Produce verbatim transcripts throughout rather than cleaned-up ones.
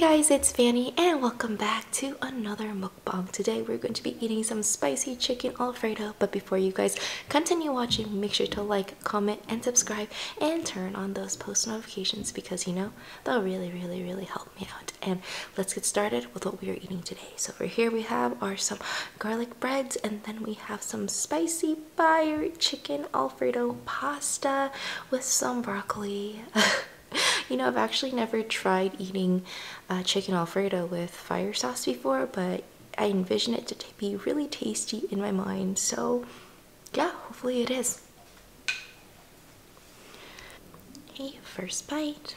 guys, it's Fanny and welcome back to another mukbang. Today we're going to be eating some spicy chicken Alfredo, but before you guys continue watching, make sure to like, comment, and subscribe and turn on those post notifications because you know they'll really really really help me out. And let's get started with what we are eating today. So for here we have are some garlic breads, and then we have some spicy fire chicken Alfredo pasta with some broccoli. You know, I've actually never tried eating uh, chicken Alfredo with fire sauce before, but I envision it to t be really tasty in my mind. So yeah, hopefully it is. Hey, first bite.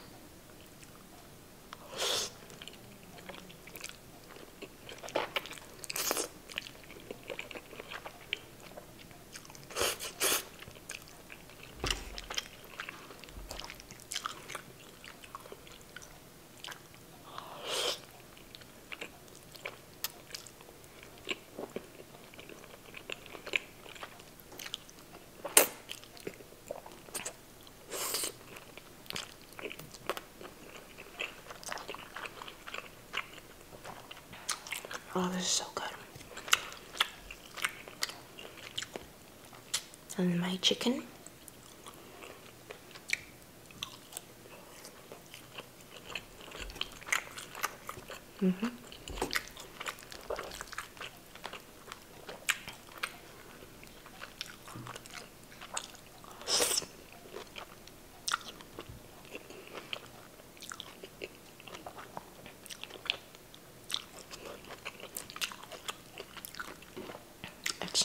Oh, this is so good. And my chicken. Mm-hmm.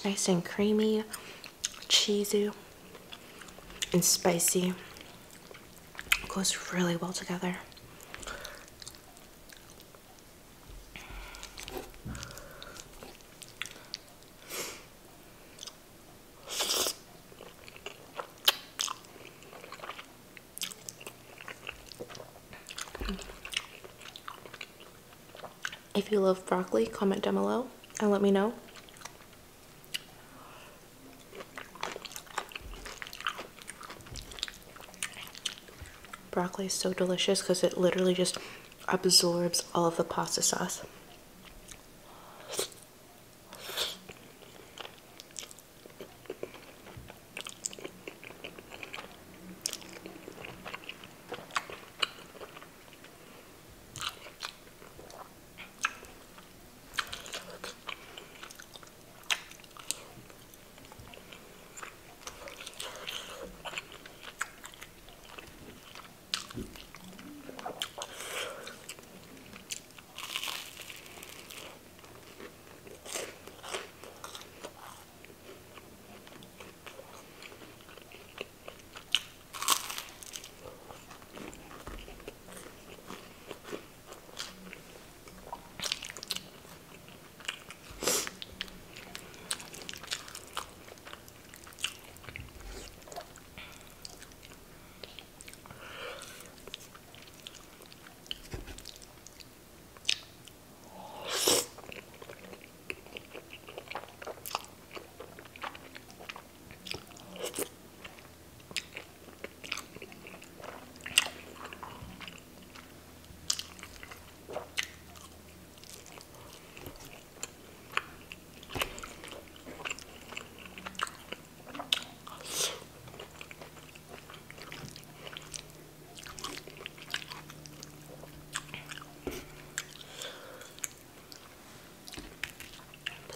Nice and creamy, cheesy, and spicy. It goes really well together. If you love broccoli, comment down below and let me know. Broccoli is so delicious because it literally just absorbs all of the pasta sauce.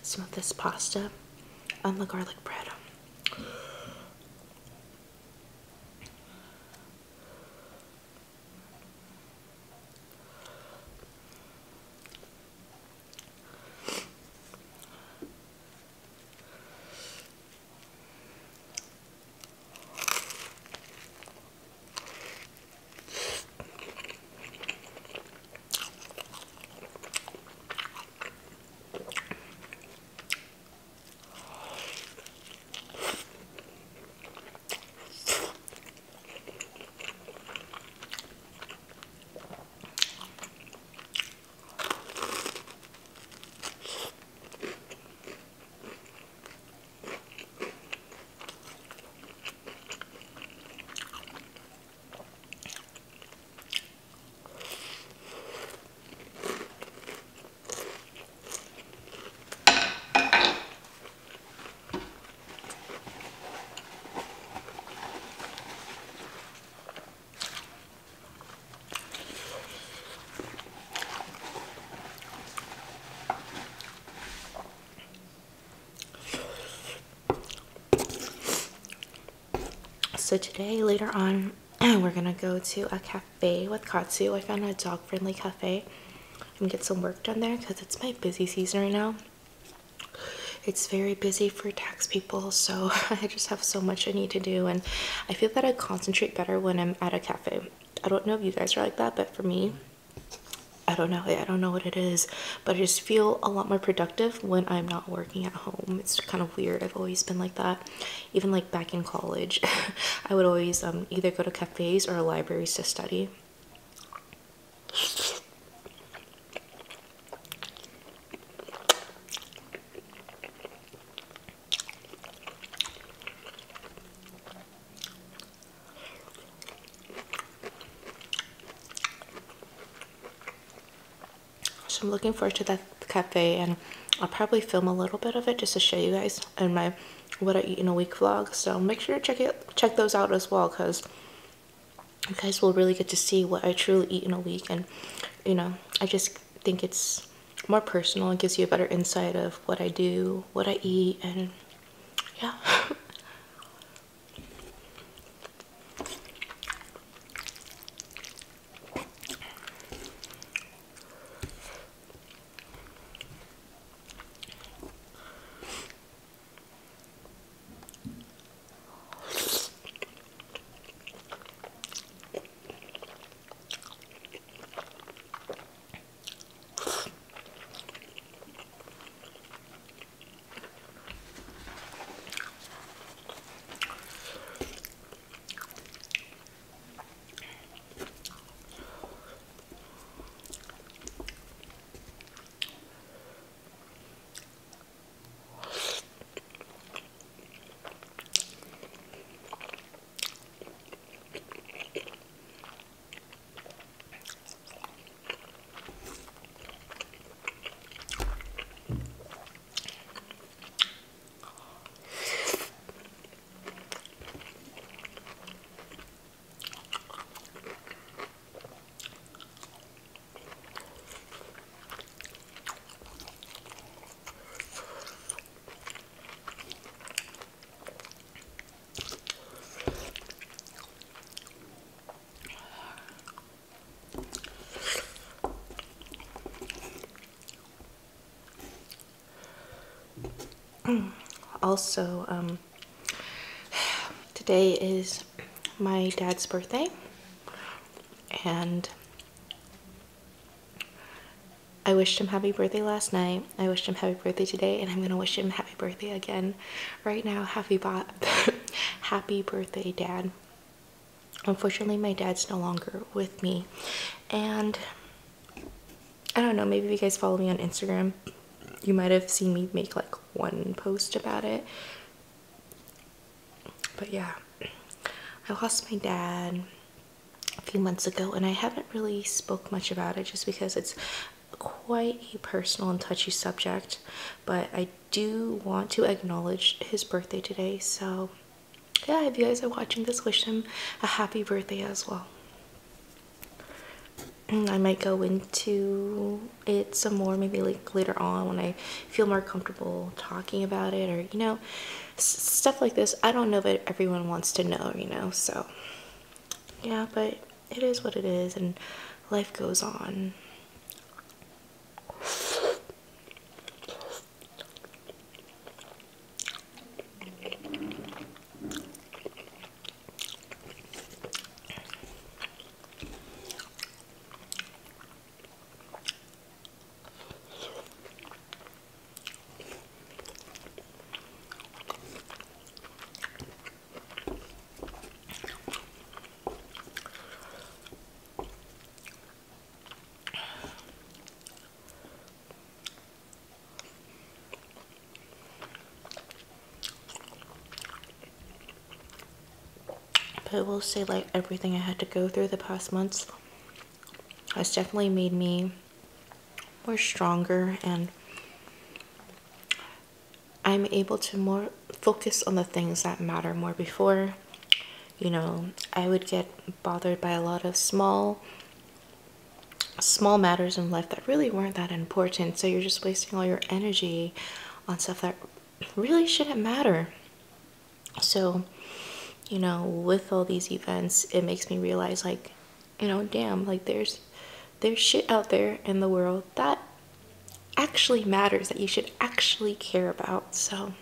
Some of this pasta on the garlic bread. So today, later on, we're gonna go to a cafe with Katsu. I found a dog-friendly cafe and get some work done there because it's my busy season right now. It's very busy for tax people, so I just have so much I need to do, and I feel that I concentrate better when I'm at a cafe. I don't know if you guys are like that, but for me, I don't know. I don't know what it is, but I just feel a lot more productive when I'm not working at home. It's kind of weird. I've always been like that. Even like back in college, I would always um, either go to cafes or libraries to study. I'm looking forward to that cafe, and I'll probably film a little bit of it just to show you guys in my what I eat in a week vlog, so make sure to check it check those out as well, because you guys will really get to see what I truly eat in a week. And you know, I just think it's more personal. It gives you a better insight of what I do, what I eat, and yeah. Also, um, today is my dad's birthday, and I wished him happy birthday last night, I wished him happy birthday today, and I'm going to wish him happy birthday again right now. Happy bo- happy birthday, Dad. Unfortunately, my dad's no longer with me, and I don't know, maybe if you guys follow me on Instagram, you might have seen me make like one post about it. But yeah, I lost my dad a few months ago, and I haven't really spoke much about it just because it's quite a personal and touchy subject, but I do want to acknowledge his birthday today. So yeah, if you guys are watching this, wish him a happy birthday as well. I might go into it some more, maybe like later on when I feel more comfortable talking about it, or you know, s stuff like this. I don't know that everyone wants to know, you know, so yeah, but it is what it is, and life goes on. I will say, like, everything I had to go through the past months has definitely made me more stronger, and I'm able to more focus on the things that matter more. Before, you know, I would get bothered by a lot of small small matters in life that really weren't that important, so you're just wasting all your energy on stuff that really shouldn't matter. So you know, with all these events, it makes me realize, like, you know, damn, like there's there's shit out there in the world that actually matters, that you should actually care about. So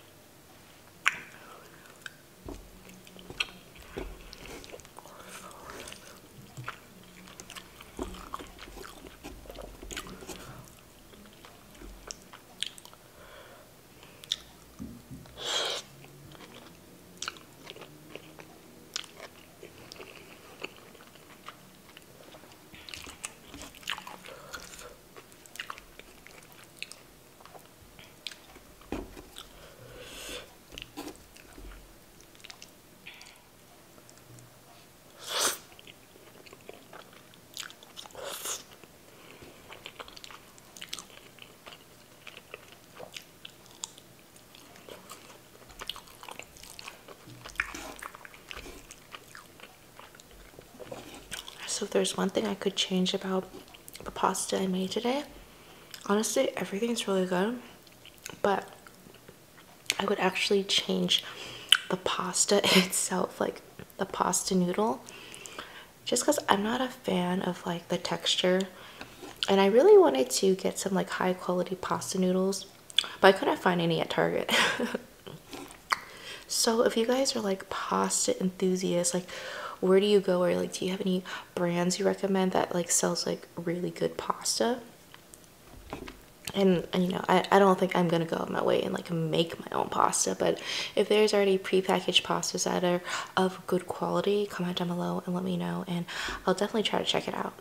So if there's one thing I could change about the pasta I made today, honestly, everything's really good, but I would actually change the pasta itself, like the pasta noodle, just because I'm not a fan of like the texture, and I really wanted to get some like high quality pasta noodles, but I couldn't find any at Target. So if you guys are like pasta enthusiasts, like, where do you go, or like do you have any brands you recommend that like sells like really good pasta? And, and you know, I, I don't think I'm gonna go out of my way and like make my own pasta, but if there's already prepackaged pastas that are of good quality, comment down below and let me know, and I'll definitely try to check it out.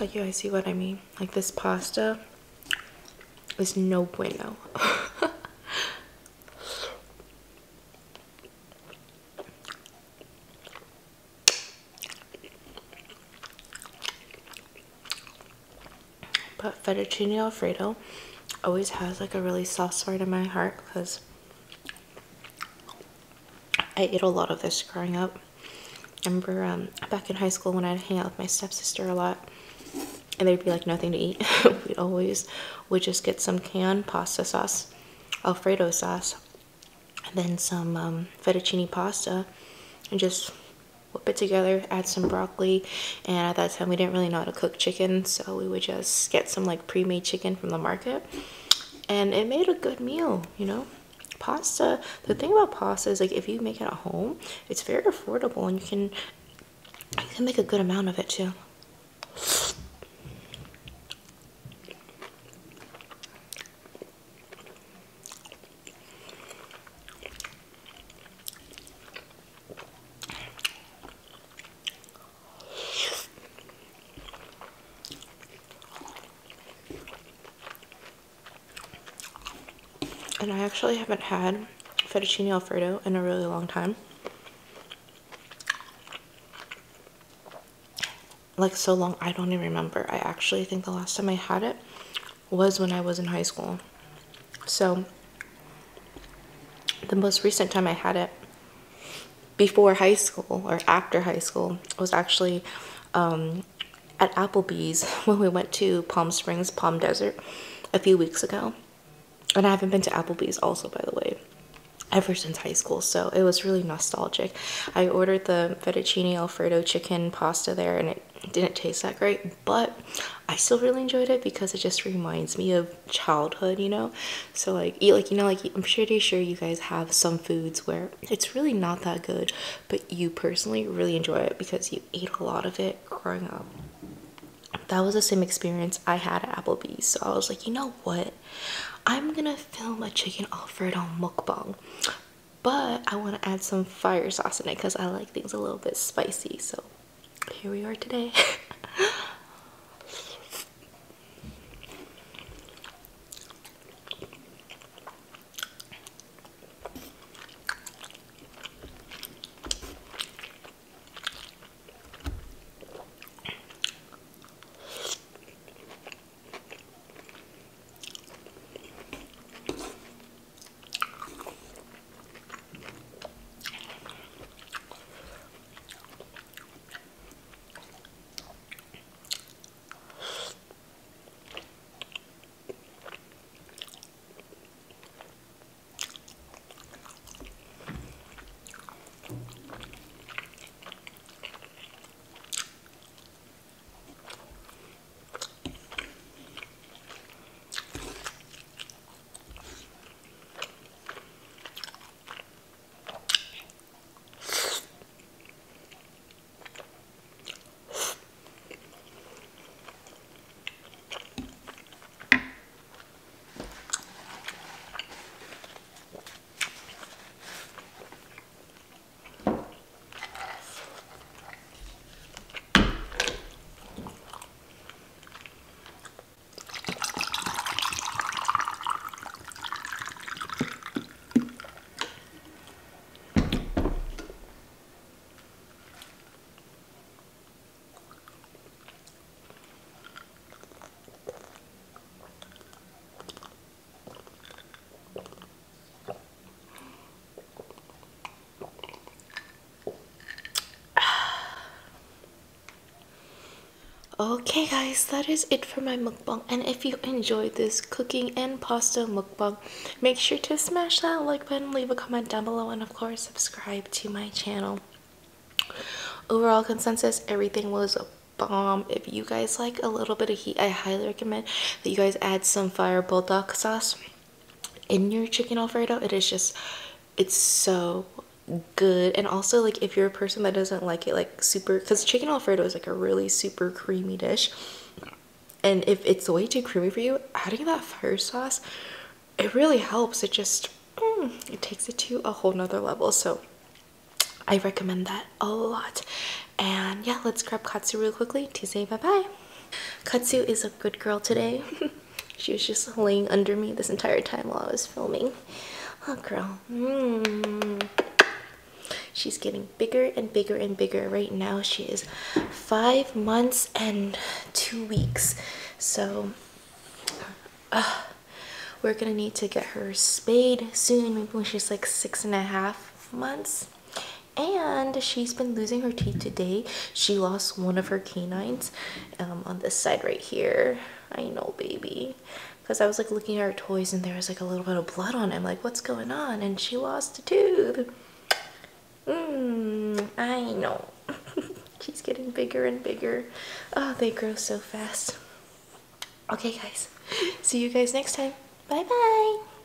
Like, you guys see what I mean? Like, this pasta is no bueno. But fettuccine Alfredo always has like a really soft spot in my heart because I ate a lot of this growing up. I remember um, back in high school when I'd hang out with my stepsister a lot, and there'd be like nothing to eat. We always would just get some canned pasta sauce, Alfredo sauce, and then some um, fettuccine pasta, and just whip it together, add some broccoli. And at that time we didn't really know how to cook chicken, so we would just get some like pre-made chicken from the market, and it made a good meal, you know? Pasta, the thing about pasta is like if you make it at home, it's very affordable, and you can, you can make a good amount of it too. And I actually haven't had fettuccine Alfredo in a really long time. Like, so long, I don't even remember. I actually think the last time I had it was when I was in high school. So the most recent time I had it before high school or after high school was actually um, at Applebee's when we went to Palm Springs, Palm Desert a few weeks ago. And I haven't been to Applebee's also, by the way, ever since high school, so it was really nostalgic. I ordered the fettuccine Alfredo chicken pasta there, and it didn't taste that great, but I still really enjoyed it because it just reminds me of childhood, you know? So like, eat like, you know, like, I'm pretty sure you guys have some foods where it's really not that good, but you personally really enjoy it because you ate a lot of it growing up. That was the same experience I had at Applebee's, so I was like, you know what? I'm gonna film a chicken Alfredo mukbang, but I wanna add some fire sauce in it because I like things a little bit spicy. So here we are today. Okay guys, that is it for my mukbang, and if you enjoyed this cooking and pasta mukbang, make sure to smash that like button, leave a comment down below, and of course subscribe to my channel. Overall consensus, everything was a bomb. If you guys like a little bit of heat, I highly recommend that you guys add some fire buldak sauce in your chicken alfredo. It is just, it's so good. And also, like, if you're a person that doesn't like it like super, because chicken alfredo is like a really super creamy dish, and if it's way too creamy for you, adding that fire sauce, it really helps. It just mm, it takes it to a whole nother level, so I recommend that a lot. And yeah, let's grab Katsu real quickly to say bye-bye. Katsu is a good girl today. She was just laying under me this entire time while I was filming. Oh girl. mm. She's getting bigger and bigger and bigger. Right now she is five months and two weeks. So uh, we're gonna need to get her spayed soon, maybe when she's like six and a half months. And she's been losing her teeth today. She lost one of her canines um, on this side right here. I know, baby. Because I was like looking at her toys and there was like a little bit of blood on it. I'm like, what's going on? And she lost a tooth. Mmm, I know. She's getting bigger and bigger. Oh, they grow so fast. Okay guys, see you guys next time. Bye bye.